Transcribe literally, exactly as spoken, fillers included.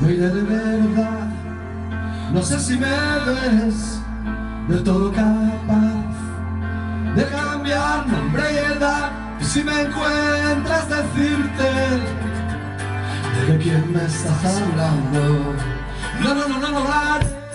Mira de verdad, no sé si me ves del todo capaz de cambiar nombre y edad. Y si me encuentras, decirte de quién me estás hablando. No, no, no, no, no, no.